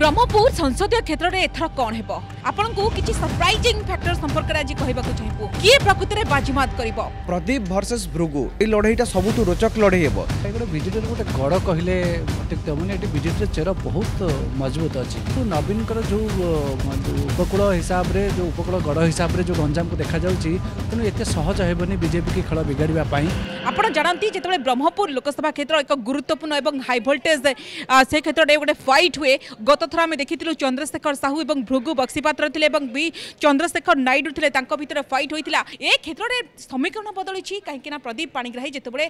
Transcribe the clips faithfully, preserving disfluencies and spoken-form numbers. ब्रह्मपुर संसदीय क्षेत्र में एथर कौन है आपण को किसी सरप्राइजिंग फैक्टर संपर्क में आज कहवाक चाहूँ किए प्रकृत में बाजीमात कर प्रदीप वर्सेस भृगु ये लड़ाईटा सबुठ रोचक लड़े हे गोटे बीजेपी गोटे गड़ कहले ठीक मैंने बीजेपी चेहरा बहुत मजबूत अच्छी तो नवीन जो उपकूल हिसाब से जो उपकूल गड़ हिसाब से जो गंजाम को देखा तेनाली एत सहज होनी बीजेपी की खेल बिगाड़ापी आपड़ जानते जिते ब्रह्मपुर लोकसभा क्षेत्र एक गुरुत्वपूर्ण और हाई भोल्टेज से क्षेत्र में गोटे फाइट हुए गत थर आम देखी चंद्रशेखर साहू और भृगु बक्सीपात्र थे भी चंद्रशेखर नायडू थे भितर फाइट होता ए क्षेत्र में समीकरण बदली कहीं प्रदीप पाणिग्राही जिते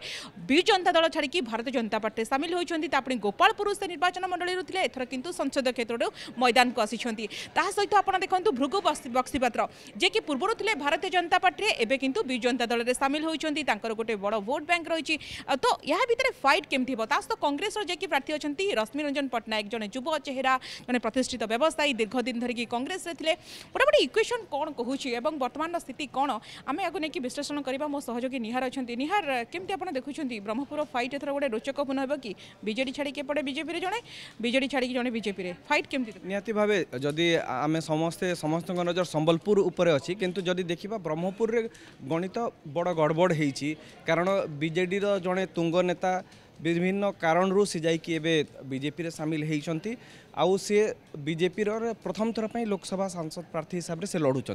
बी जनता दल छाड़ी भारतीय जनता पार्टी सामिल होती गोपालपुर से निर्वाचन मंडल थे एथर किंतु संसदीय क्षेत्र मैदान को आसी सहित आपड़ा देखते भृगु बक्सीपात्र जे कि पूर्व थे भारतीय जनता पार्टी एवं किंतु बी जनता दल में सामिल होती गोटे बड़ वोट बैंक रही तो यह भर फाइट केमती हे ता सहित कांग्रेस जे कि प्रार्थी अच्छी रश्मि रंजन पटनायक जड़े युव चेहरा जड़े प्रतिष्ठित व्यवसायी दीर्घ दिन धरिकी कांग्रेस रे बड़े इक्वेशन कौन कहूँ एवं वर्तमान स्थिति कौन आम आगे नहीं कि विश्लेषण करवा मो सहयोगी निहार अच्छे निहार केमती आप देखुं ब्रह्मपुर फाइट एथर गोटे रोचकपूर्ण हे कि बीजेडी छाड़ी एपटे बीजेपी जड़े बीजेडी छाड़ी जड़े बीजेपी फाइट केमती निहाती भावे जदि आम समस्ते समस्त नजर संबलपुर उपर अच्छी किंतु जदि देखा ब्रह्मपुर रे गणित बड़ गड़बड़ होती कारण बीजेडी रो जड़े तुंग नेता विभिन्न कारण रू सी बीजेपी रे सामिल होती आउ सी बीजेपी प्रथम थरपाई लोकसभा सांसद प्रार्थी हिसाब से लड़ुंट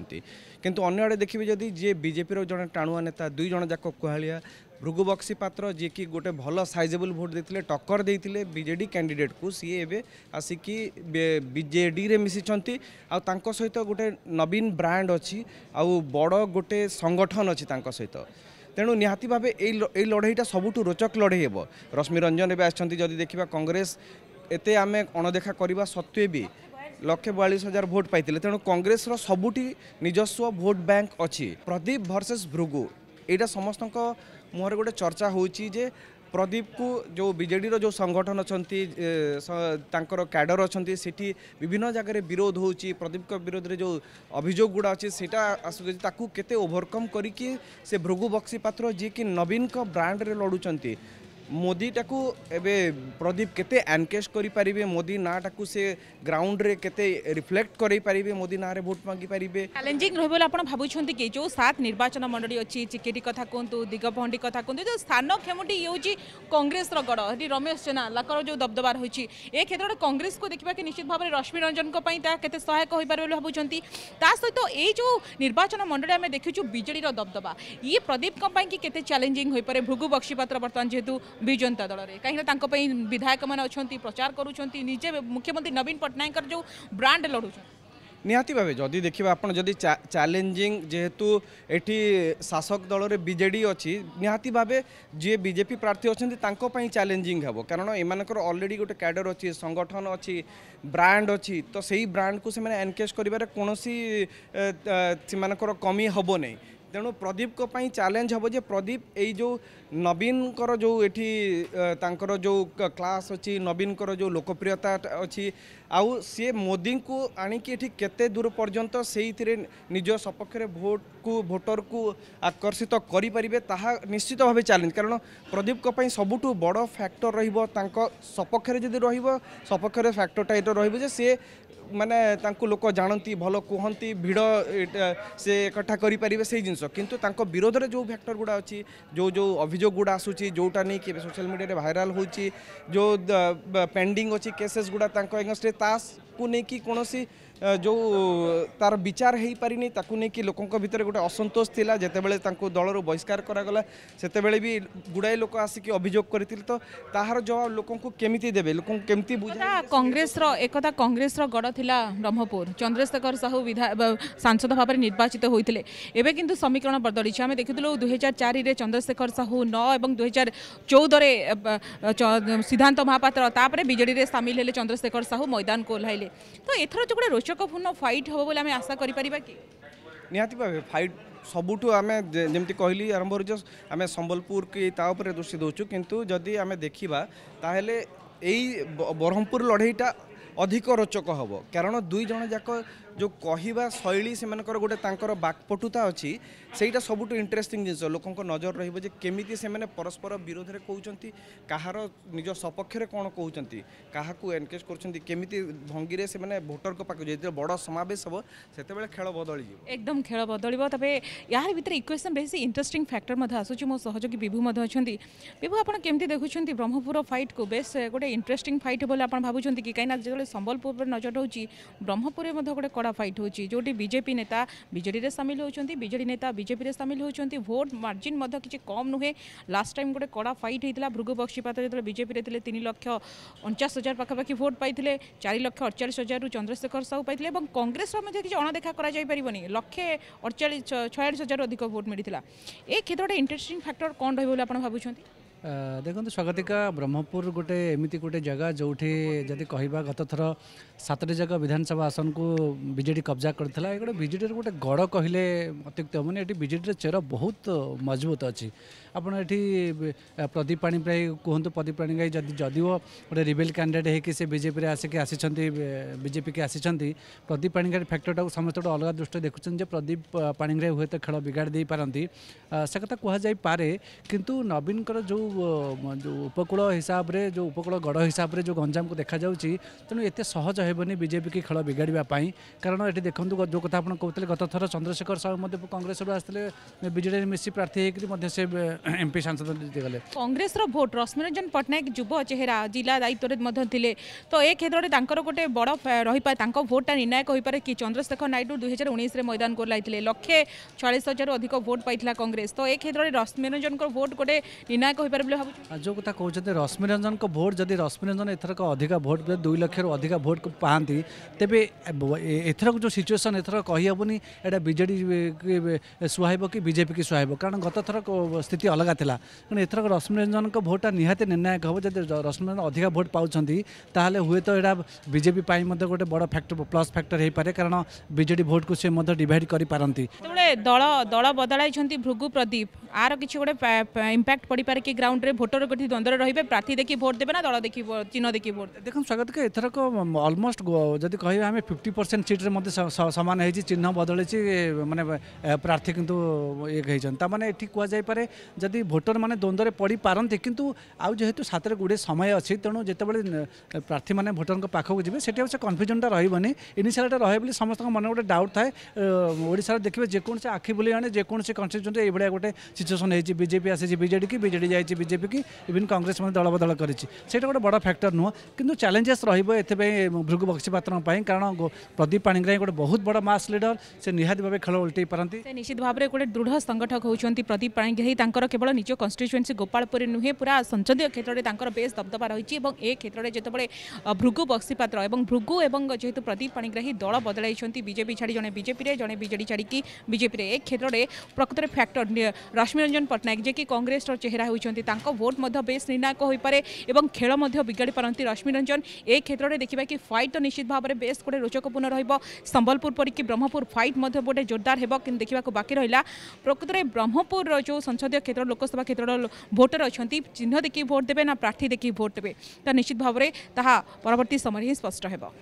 कितु अनेड़े देखिए जदि जी बीजेपी जड़े टाणुआ नेता दुई जन जाक कुहालिया भृगु बक्सीपात्र जी कि गोटे भल साइजेबल भोट देते टक्कर देते बीजेडी कैंडिडेट को सी एवं आसिक बीजेडी रे मिशिंट आउ सहित गोटे नवीन ब्रांड अच्छी आउ बड़ गोटे संगठन अच्छी सहित तेणु निहाती भाव ये लड़ाईटा सबुठ रोचक लड़े हे रश्मि रंजन एवं आदि देखा कांग्रेस एत आम अणदेखा करवा सत्वे भी लक्षे बयालीस हजार भोट पाई तेणु कांग्रेस सबुठी निजस्व भोट बैंक अच्छी प्रदीप वर्सेस भृगु यहाँ समस्त मुहर गोटे चर्चा होजे प्रदीप को जो बीजेडी रो जो संगठन अच्छी कैडर अच्छी सेठी विभिन्न जगह विरोध होची प्रदीप के विरोध रे जो अभियोग गुड़ा अच्छी से केते ओवरकम करिके से भृगु बक्सीपात्र जी कि नवीन का ब्रांड रे लड़ुचंती मोदी टाकू एबे प्रदीप केते एनकेश करि परिबे मोदी ना टाकू से ग्राउंड रे केते रिफ्लेक्ट करै परिबे मोदी ना रे वोट मांगी परिबे चैलेंजिंग रहबोला आपण भाबुछंती कि जो सात निर्वाचन मंडली अछि चिकेटी कथा कोंतु दिगभंडी कथा कोंतु जो स्थान खेमुटी येउची कांग्रेस रो गड़ हरि रमेश सेना लाकर जो दबदबार होइची ए क्षेत्र रे कांग्रेस को देखबा कि निश्चित भाबरे रश्मि रंजन को पई ता केते सहायक होई परबे भाबुछंती ता सहित ए जो निर्वाचन मंडली हमें देखिछु बीजेडी रो दबदबा ये प्रदीप को पई कि केते चैलेंजिंग होई परे भृगु बक्सीपात्र बर्तमान जेतु बी जनता दल में कहीं विधायक मैंने अच्छा प्रचार करें मुख्यमंत्री नवीन पटनायक जो ब्रांड लड़ू निहाती भावे जदि देखिबा आपण जदि चैलेंजिंग जेहेतु एठी शासक दल रे बीजेडी अछि निहाती भावे जे बीजेपी प्रार्थी अछंती तांको पई चैलेंजिंग हेबो कारण एमानकर ऑलरेडी गोटे कैडर अछि संगठन अछि ब्रांड अछि तो सेही ब्रांड को से माने एनकेश करिवारे कोनोसी सेमानकर कमी हेबो नै तेणु प्रदीप को पई चैलेंज हेबो जे प्रदीप एई जो नवीन कर जो एठी तांकर जो क्लास अछि नवीन कर जो लोकप्रियता अछि आउ सी मोदी को आणिकी एठी केते दूर पर्यंत सेइथिरे निज सपक्षरे भोट को भोटर को आकर्षित करि परिबे ताहा निश्चित भाबे चैलेंज कारण प्रदीप को पई सबुठु बड़ फैक्टर रहिबो तांको सपक्षरे जदि रहिबो सपक्षरे फैक्टर टाइट रहिबो जे से माने तांको लोक जानंती भलो कहंती भीड़ से इकट्ठा करि परिबे सेइ जिंस किंतु तांको विरोध रे जो फैक्टर गुडा अछि जो जो अभियोग गुडा आसुची जोटा नहीं कि सोशल मीडिया रे वायरल होची जो पेंडिंग अछि केसेस गुडा तांको एगेंस्ट तासकु नहीं कि कोनोसी जो तार विचार हो पारिनी ताकू नहीं कि लोकों भितर गोटे असंतोष थिला जेतेबेले तांको दलरो बहिष्कार करागला सेतेबेले भी गुडाई लोक आसिकी अभियोग करथिल तो ताहार जवाब लोकों को केमिति देबे लोकों केमिति बुझा कांग्रेस रो एकता कांग्रेस रो गड़ थिला ब्रह्मपुर चंद्रशेखर साहू सांसद भाव में निर्वाचित होइतिले एबे किंतु समीकरण बदली आम देखिलु दुई हजार चारि रे चंद्रशेखर साहू नौ और दुई हजार चौदह रे सिद्धांत महापात्र तापर बीजेडी रे सामिल हेले चंद्रशेखर साहू मैदान को ओह्लाइले तो एथर जो गोटे रोचकपूर्ण फाइट हम बोले आमे आशा करि परिबा कि निहाती भावे फाइट सबुठ आम जमी कहली आरंभ हो आम संबलपुर की तापर दृष्टि दौचु किंतु जदि आम देखा ताहले यही ब्रह्मपुर लड़ाईटा अधिक रोचक हम कारण दुई जन जाक जो कहवा शैली से गोटे बाकपटुता अच्छी सहीटा सबुठ इंटरेस्टिंग जिनस लोकों नजर रही केमी से परस्पर विरोध में कहते कहार निज सपक्ष कौन कहते क्या एनकरेज करमि भंगी से भोटर को पाक जो बड़ समावेश हम से खेल बदल एकदम खेल बदल यार भितर इक्वेशन बेस इंटरेस्टिंग फैक्टर आसूँ मो सहयोगी विभू अच्छा विभू आपमती देखुं ब्रह्मपुर फाइट को बेस गोटे इंटरेस्टिंग फाइट बोले आप भावुं कि कहीं जो संबलपुर पर नजर रोचे ब्रह्मपुर में गोटे कड़ा फाइट होची जोटी बीजेपी नेता बीजेडी रे शामिल होचंती बीजेडी नेता बीजेपी रे शामिल होचंती वोट मार्जिन मध्य किछि कम नुहे लास्ट टाइम गोटे कड़ा फाइट होइतिला भृगु बक्सीपात्र जेतले बीजेपी रे थिले तीन लाख उनचास हजार पाखापाखी वोट पाइतिले चार लाख अड़तालीस हजार चंद्रशेखर साहू पाइतिले एवं कांग्रेस रो मजे किछि अणदेखा करा जाय परिबनी लाखे अड़तालीस छियालीस हजार अधिक वोट मिलितिला ए क्षेत्रटा इंटरेस्टिंग फैक्टर कोन रहबो बोले आपण भाबुचंती देखो स्वागतिका ब्रह्मपुर गोटे एमती गोटे जगह जो जदि कह गत थर सतटे जगह विधानसभा आसन को बीजेडी कब्जा करता गोटे बीजेडी गोटे गड़ कहले अत्युक्त हम ये बीजेडी चेहरा बहुत मजबूत अच्छी आपड़ ये प्रदीप पाणिग्राही कहतु प्रदीप पाणिग्राही जदि जदि गोटे रिबेल कैंडिडेट हो बीजेपी आसिक आसी बीजेपी की आसी प्रदीप पाणिग्राही फैक्टरटा समस्त गोटे अलग दृष्टि देखुं प्रदीप पाणिग्राही हूँ तो खेल बिगाड़ी पारती से कथा कहुए किंतु नवीन को जो जो उपकूल हिसाब रे जो उपकूल गड़ हिसाब रे जो गंजाम को देखा जाऊँच तेणु एत सहज होबनी बीजेपी की खेल बिगाड़ापी कारण ये देखो जो कथा आपड़ कहते गत थर चंद्रशेखर साहू कांग्रेस आसते बीजेडी मिसी प्रार्थी होकर से एमपी सांसद जीतिगले कांग्रेस रो भोट रश्मि रंजन पटनायक युवा चेहरा जिला दायित्व थिले तो ए क्षेत्र में गोटे बड़ रही भोटा निर्णायक हो पाए कि चंद्रशेखर नायडू दुई हजार उन्नीस मैदान को लाइले लक्षे छियालीस हजार अधिक भोट पाइला कांग्रेस तो ए क्षेत्र में रश्मि रंजन भोट गोटे निर्णायक हो पारे भाव जो कथा कहते रश्मि रंजन भोट जब रश्मि रंजन एथरक अधिक भोट दुई लक्ष रु अधिक भोट पाती तेबे एथरक जो सिचुएसन एथर कहीहबनी एटा बीजेडी की सुहाइब कि बीजेपी की सुहाइब कारण गत थर स्थिति अलग था क्योंकि एथरक रश्मि रंजन भोटा निहाती निर्णायक हम जब रश्मि रंजन अधिक भोट पाँच हूँ तो यहाँ बीजेपी गोटे बड़ फैक्टर प्लस फैक्टर हो पाए कारण बीजेडी भोट को सी डिवाइड कर पारती दल दल बदल भृगु प्रदीप आर किसी गोटे इम्पैक्ट पड़ पारे कि ग्राउंड रे भोटर गोटी द्वंद्व रही प्रार्थी देखी भोट देवे ना दल देखी चिन्ह देखी भोट देखो स्वागत के एथरक अलमोस्ट जब कह आम फिफ्टी परसेंट सीट्रे सामान होती चिन्ह बदली मानने प्रार्थी किंतु एक माने ये कहुए जदि भोटर माने द्वंद्व में पड़ पारती किंतु आज जेहेतु सातरे गुड़े समय अच्छी तेणु जो प्रार्थी मैंने भोटर को पाखक जी से कन्फ्यूजनटा रही इनिशियलटा रही समस्त मन गोटे डाउट थाए ओडिशा देखिए जेको आखि बुले आने जेको कन्स्टिट्यूएंट ये गोटे सिचुएसन होती बीजेपी आसी बीजेडी की बीजेडी जाइए बीजेपी की इवन कांग्रेस मैं दल बदल करेटा गोटे बड़ फैक्टर नुह कि चैलेंजेस रही भृगु बक्सीपात्र कारण प्रदीप पाणिग्राही गोटे बहुत बड़ मास लीडर से निहाती भाव खेल उल्टे पारती निश्चित भाव में गोटे दृढ़ संगठक होती प्रदीप पाणिग्राही केवल निज कन्स्टिट्युएन्सी गोपालपुर नुहे पूरा संसदीय क्षेत्र में बेस दबदबा रही ए क्षेत्र में जितेबाला भृगु बक्सीपात्र भृगु और जेहेतु प्रदीप पाणिग्राही दल बदल बीजेपी छाड़ी जड़े बीजेपी जड़े बीजेडी छाड़ी बीजेपी ए क्षेत्र में प्रकृत फैक्टर रश्मि रंजन पटनायक जे कि कांग्रेस चेहरा होती भोट बेस निर्णायक हो पाए और खेल बिगाड़ी पारती रश्मि रंजन ए क्षेत्र में देखा कि फाइट तो निश्चित भाव में बेस गोटे रोचकपूर्ण रंबलपुर परिक ब्रह्मपुर फाइट गोटे जोरदार हो देखा बाकी रहा प्रकृत में ब्रह्मपुर जो संसदीय क्षेत्र लोकसभा क्षेत्र भोटर अच्छा चिन्ह देखिए भोट देवे ना प्रार्थी देखिए भोट देवे तो निश्चित भाव में ताहा परवर्ती समय ही स्पष्ट होगा।